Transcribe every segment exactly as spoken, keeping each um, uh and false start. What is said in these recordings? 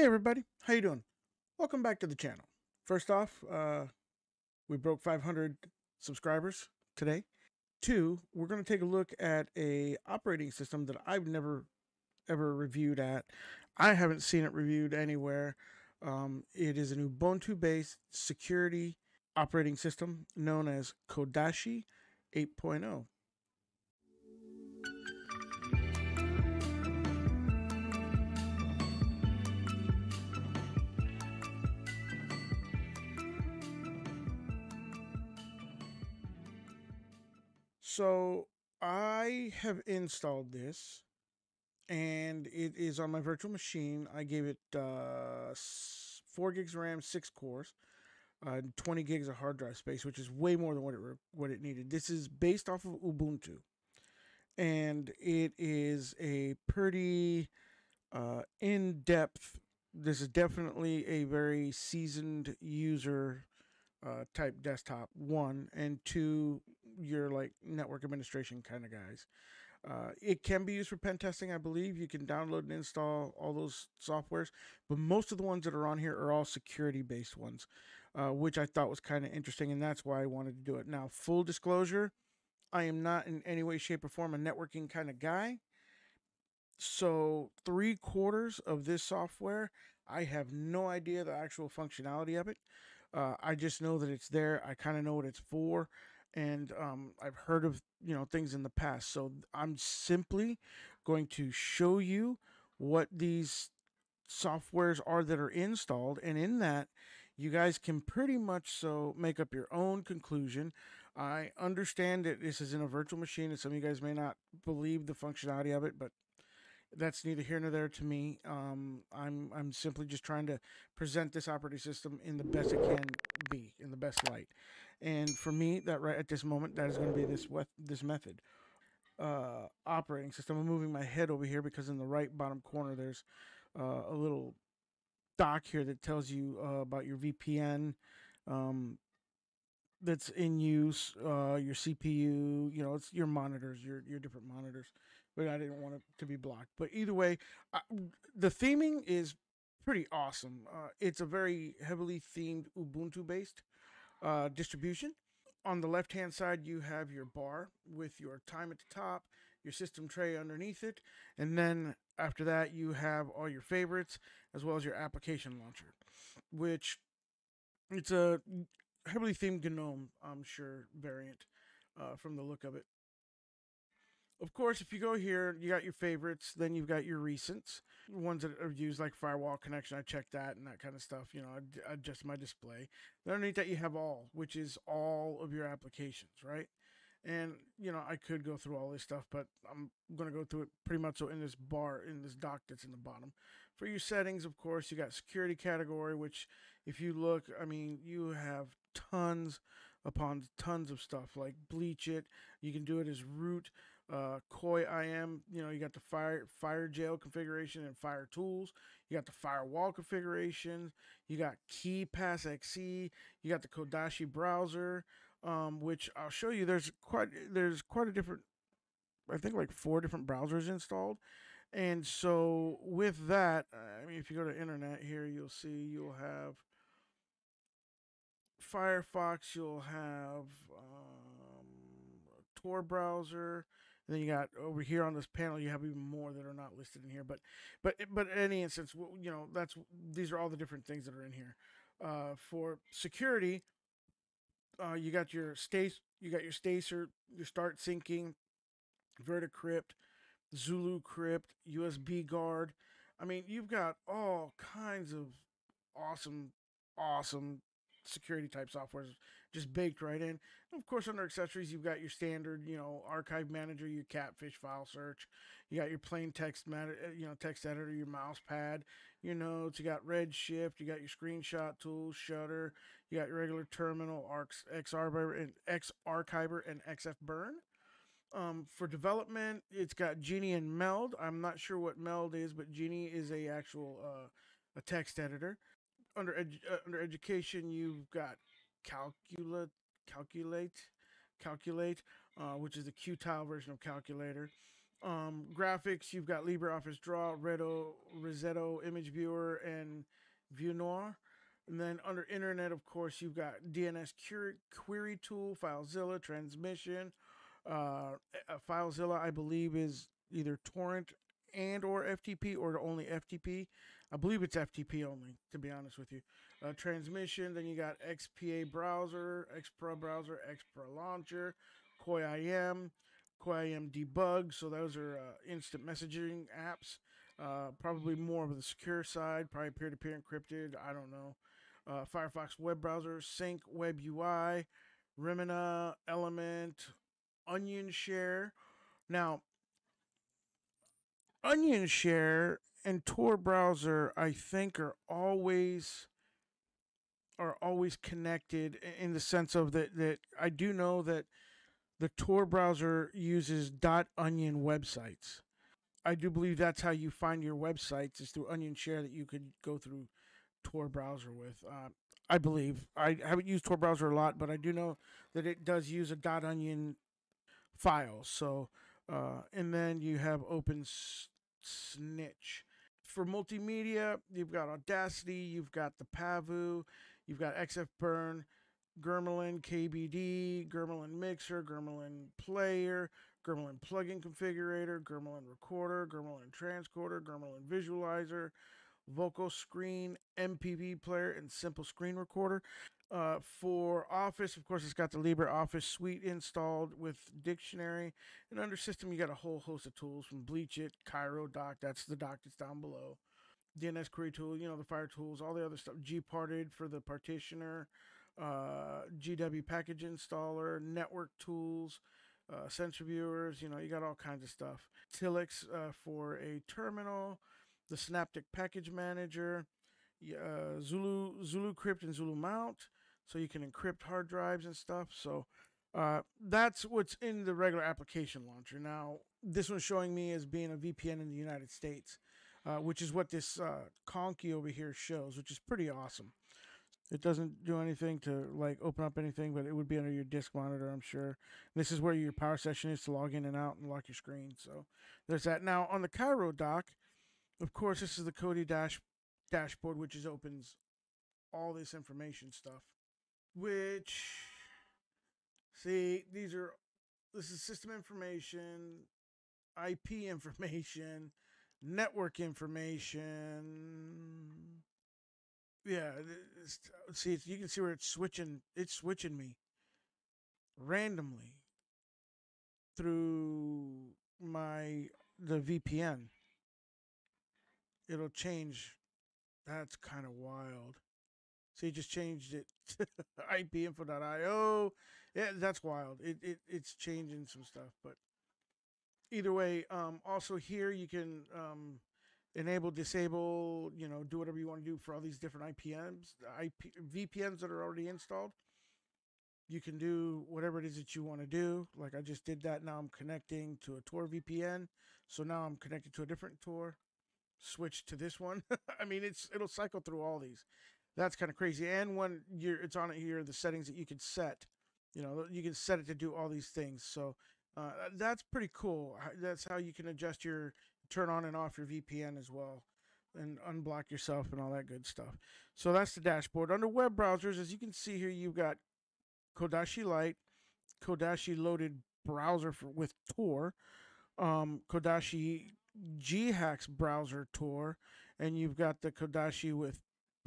Hey everybody, how you doing? Welcome back to the channel. First off, uh, we broke five hundred subscribers today. Two, we're going to take a look at a operating system that I've never ever reviewed at. I haven't seen it reviewed anywhere. Um, it is an Ubuntu-based security operating system known as Kodachi eight point oh. So I have installed this and it is on my virtual machine. I gave it uh, four gigs of RAM, six cores, uh, twenty gigs of hard drive space, which is way more than what it, what it needed. This is based off of Ubuntu and it is a pretty uh, in-depth. This is definitely a very seasoned user uh, type desktop, one, and two, your like network administration kind of guys. Uh, it can be used for pen testing, I believe. You can download and install all those softwares, but most of the ones that are on here are all security based ones, uh, which I thought was kind of interesting, and that's why I wanted to do it. Now, full disclosure, I am not in any way, shape, or form a networking kind of guy. So three quarters of this software, I have no idea the actual functionality of it. Uh, I just know that it's there. I kind of know what it's for. And um, I've heard of, you know, things in the past. So I'm simply going to show you what these softwares are that are installed. And in that, you guys can pretty much so make up your own conclusion. I understand that this is in a virtual machine and some of you guys may not believe the functionality of it, but that's neither here nor there to me. Um, I'm, I'm simply just trying to present this operating system in the best it can be, in the best light. And for me, that right at this moment, that is going to be this this method. Uh, operating system. I'm moving my head over here because in the right bottom corner, there's uh, a little dock here that tells you uh, about your V P N um, that's in use, uh, your C P U, you know, it's your monitors, your, your different monitors. But I didn't want it to be blocked. But either way, I, the theming is pretty awesome. Uh, it's a very heavily themed Ubuntu-based Uh, distribution. On the left hand side you have your bar with your time at the top, your system tray underneath it, and then after that you have all your favorites as well as your application launcher, which it's a heavily themed GNOME, I'm sure, variant uh, from the look of it. Of course, if you go here, you got your favorites, then you've got your recents, ones that are used like firewall connection. I checked that and that kind of stuff. You know, I adjust my display. Then underneath that, you have all, which is all of your applications, right? And, you know, I could go through all this stuff, but I'm going to go through it pretty much so in this bar, in this dock that's in the bottom. For your settings, of course, you got security category, which if you look, I mean, you have tons upon tons of stuff like bleach it. You can do it as root. Uh, Koi I M, you know, you got the fire fire jail configuration and fire tools. You got the firewall configuration. You got KeePassXC. You got the Kodachi browser, um, which I'll show you. There's quite there's quite a different, I think like four different browsers installed. And so with that, I mean, if you go to internet here, you'll see you'll have Firefox. You'll have um, Tor browser. And then you got over here on this panel, you have even more that are not listed in here, but, but, but in any instance, you know, that's, these are all the different things that are in here. Uh, for security, uh, you got your Stacer, you got your Stacer, your start syncing, VeraCrypt, ZuluCrypt, U S B Guard. I mean, you've got all kinds of awesome, awesome security type softwares just baked right in. And of course, under accessories, you've got your standard, you know, archive manager, your catfish file search, you got your plain text matter, you know, text editor, your mouse pad, your notes, you got Redshift, you got your screenshot tools, Shutter, you got your regular terminal, Arcs, Xarchiver, and Xarchiver and Xfburn. Um, for development, it's got Geany and Meld. I'm not sure what Meld is, but Geany is a actual uh, a text editor. Under, edu uh, under education, you've got calculate, calculate, calculate, uh, which is the Qtile version of calculator. Um, graphics, you've got LibreOffice Draw, Redo, Rosetto, Image Viewer, and Viewnior. And then under Internet, of course, you've got D N S Query, query Tool, FileZilla, Transmission. Uh, FileZilla, I believe, is either Torrent and or F T P, or only F T P. I believe it's F T P only, to be honest with you. Uh, Transmission, then you got X P A Browser, Xpra Browser, Xpra Launcher, KoiIM, KoiIM Debug. So those are uh, instant messaging apps. Uh, probably more of the secure side, probably peer-to-peer encrypted, I don't know. Uh, Firefox Web Browser, Sync Web U I, Remina, Element, Onion Share. Now, Onion Share and Tor browser, I think, are always are always connected in the sense of that that I do know that the Tor browser uses .onion websites. I do believe that's how you find your websites, is through Onion Share that you could go through Tor browser with. Uh, I believe. I haven't used Tor browser a lot, but I do know that it does use a .onion file. So. Uh, and then you have Open Snitch. For multimedia, you've got Audacity, you've got the Pavu, you've got Xfburn, Gremlin K B D, Gremlin Mixer, Gremlin Player, Gremlin Plugin Configurator, Gremlin Recorder, Gremlin Transcorder, Gremlin Visualizer, Vocal Screen, M P V Player, and Simple Screen Recorder. Uh, for Office, of course, it's got the LibreOffice suite installed with dictionary, and under System, you got a whole host of tools from BleachBit, Cairo Doc, that's the doc that's down below, D N S Query Tool, you know, the Fire Tools, all the other stuff, Gparted for the partitioner, uh, G W Package Installer, Network Tools, uh, Sensor Viewers, you know, you got all kinds of stuff. Tilix uh, for a terminal, the Synaptic Package Manager, uh, Zulu, ZuluCrypt and Zulu Mount. So you can encrypt hard drives and stuff. So uh, that's what's in the regular application launcher. Now, this one's showing me as being a V P N in the United States, uh, which is what this uh, conky over here shows, which is pretty awesome. It doesn't do anything to like open up anything, but it would be under your disk monitor, I'm sure. And this is where your power session is to log in and out and lock your screen. So there's that. Now, on the Cairo doc, of course, this is the Kodi dash dashboard, which is opens all this information stuff. Which, see, these are, this is system information, I P information, network information. Yeah, it's, see, it's, you can see where it's switching. It's switching me randomly through my the V P N. It'll change. That's kind of wild. So you just changed it to I P info dot I O. Yeah, that's wild. It, it it's changing some stuff, but either way, um, also here you can um, enable, disable, you know, do whatever you want to do for all these different I P Ms, I P V P Ns that are already installed. You can do whatever it is that you want to do. Like I just did that. Now I'm connecting to a Tor V P N, so now I'm connected to a different Tor. Switch to this one. I mean, it's it'll cycle through all these. That's kind of crazy. And when you're, it's on it here, the settings that you can set, you know, you can set it to do all these things. So uh, that's pretty cool. That's how you can adjust your, turn on and off your V P N as well, and unblock yourself and all that good stuff. So that's the dashboard. Under web browsers, as you can see here, you've got Kodachi Lite, Kodachi loaded browser for, with Tor, um, Kodachi G hacks browser Tor, and you've got the Kodachi with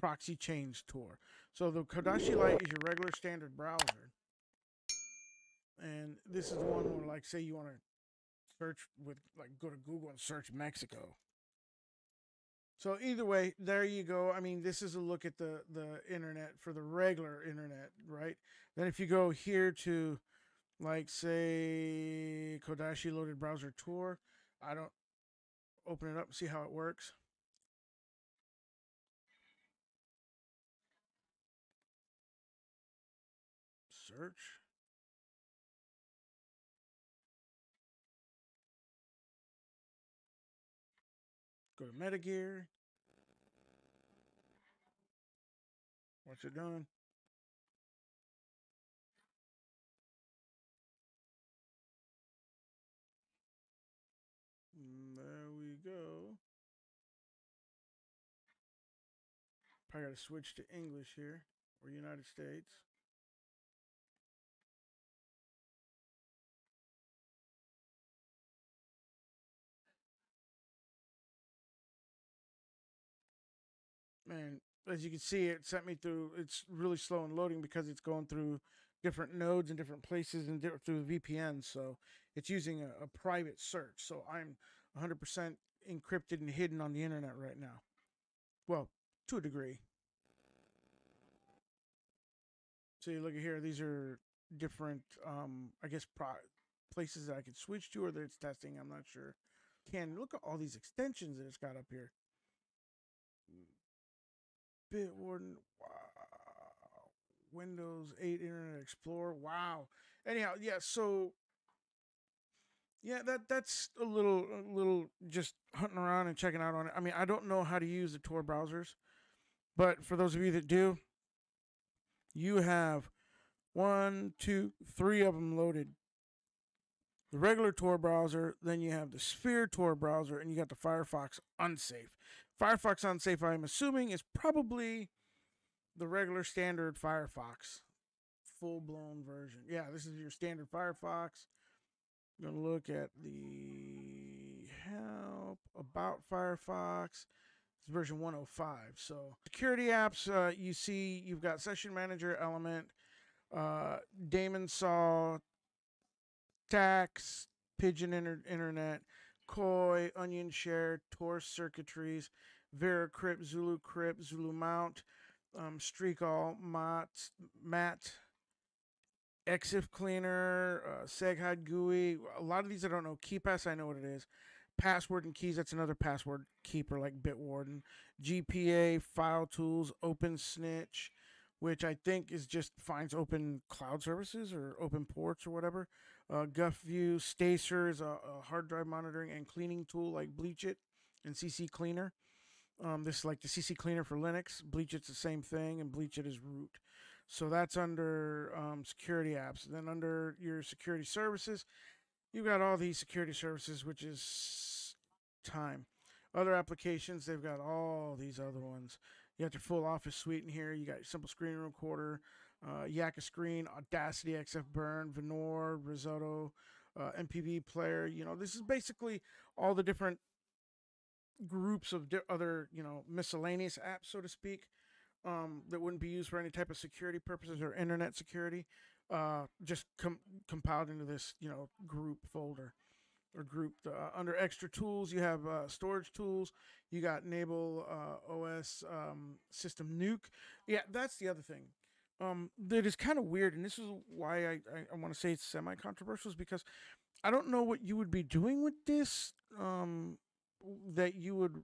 proxy chains Tor. So the Kodachi Lite is your regular standard browser, and this is the one where, like, say you want to search with, like, go to Google and search Mexico. So either way, there you go. I mean, this is a look at the the internet for the regular internet, right? Then if you go here to, like, say Kodachi loaded browser Tor, I don't open it up and see how it works. Search. Go to MetaGear. What's it doing? Probably got to switch to English here, or United States. Man, as you can see, it sent me through. It's really slow in loading because it's going through different nodes and different places and through V P N. So it's using a, a private search. So I'm one hundred percent encrypted and hidden on the internet right now. Well, to a degree. So you look at here. These are different, um, I guess, pro places that I could switch to, or that it's testing. I'm not sure. Can look at all these extensions that it's got up here. Bitwarden, wow. Windows eight Internet Explorer, wow. Anyhow, yeah, so yeah, that that's a little a little just hunting around and checking out on it. I mean, I don't know how to use the Tor browsers, but for those of you that do, you have one, two, three of them loaded. The regular Tor browser, then you have the Sphere Tor browser, and you got the Firefox Unsafe. Firefox Unsafe, I'm assuming, is probably the regular standard Firefox full-blown version. Yeah, this is your standard Firefox. I'm going to look at the help about Firefox. It's version one oh five. So security apps, uh, you see you've got Session Manager, Element, uh, Daemon Saw, Tax, Pigeon Inter Internet, Koi, Onion Share, Tor Circuitries, VeraCrypt, ZuluCrypt, Zulu Mount, um, Streakall, Mott, Matt, XFCleaner, uh, Seghide G U I. A lot of these I don't know. KeePass, I know what it is. Password and Keys, that's another password keeper like Bitwarden. G P A, File Tools, Open Snitch, which I think is just finds open cloud services or open ports or whatever. Uh, GuffView, Stacer is a, a hard drive monitoring and cleaning tool like BleachBit and CCleaner. Um, this is like the CCleaner for Linux. BleachBit's the same thing, and BleachBit is root. So that's under um, security apps. And then under your security services, you've got all these security services, which is time. Other applications, they've got all these other ones. You got your full Office suite in here. You got your simple screen recorder. Uh, Yaka Screen, Audacity, Xfburn, Viewnior, Risotto, uh, M P V Player. You know, this is basically all the different groups of di other, you know, miscellaneous apps, so to speak, um, that wouldn't be used for any type of security purposes or internet security, uh, just com compiled into this, you know, group folder or group. Uh, under extra tools, you have uh, storage tools. You got enable uh, O S um, system nuke. Yeah, that's the other thing. Um, that is kind of weird, and this is why I, I, I want to say it's semi-controversial, is because I don't know what you would be doing with this, um, that you would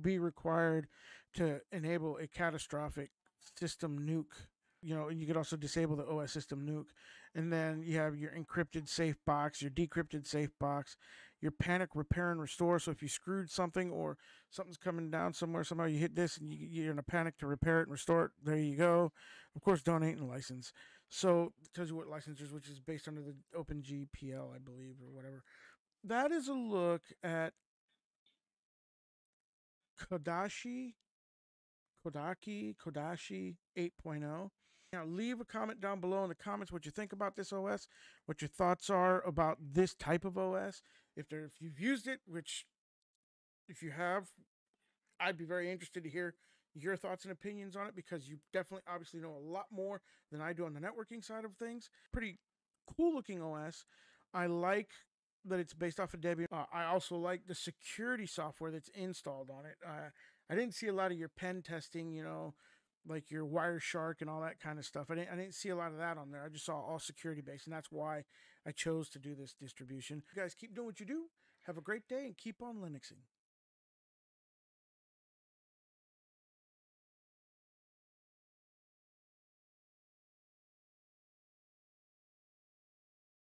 be required to enable a catastrophic system nuke. You know, and you could also disable the O S system nuke. And then you have your encrypted safe box, your decrypted safe box, your panic repair and restore. So if you screwed something or something's coming down somewhere, somehow you hit this and you, you're in a panic to repair it and restore it. There you go. Of course, donate and license. So it tells you what licenses, which is based under the Open G P L, I believe, or whatever. That is a look at Kodachi, Kodaki, Kodachi eight point oh. Now, leave a comment down below in the comments what you think about this O S, what your thoughts are about this type of O S. If, there, if you've used it, which if you have, I'd be very interested to hear your thoughts and opinions on it, because you definitely obviously know a lot more than I do on the networking side of things. Pretty cool looking O S. I like that it's based off of Debian. Uh, I also like the security software that's installed on it. Uh, I didn't see a lot of your pen testing, you know, like your Wireshark and all that kind of stuff. I didn't, I didn't see a lot of that on there. I just saw all security-based, and that's why I chose to do this distribution. You guys keep doing what you do. Have a great day, and keep on Linuxing.